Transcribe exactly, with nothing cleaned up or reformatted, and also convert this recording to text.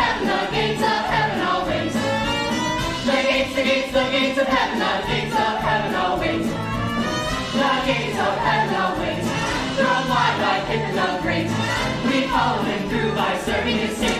heaven, the gates of heaven always. The gates, the gates, the gates of heaven, the gates of heaven always. The gates of heaven always. Thrown wide like hidden the great. We follow him through by serving his Savior.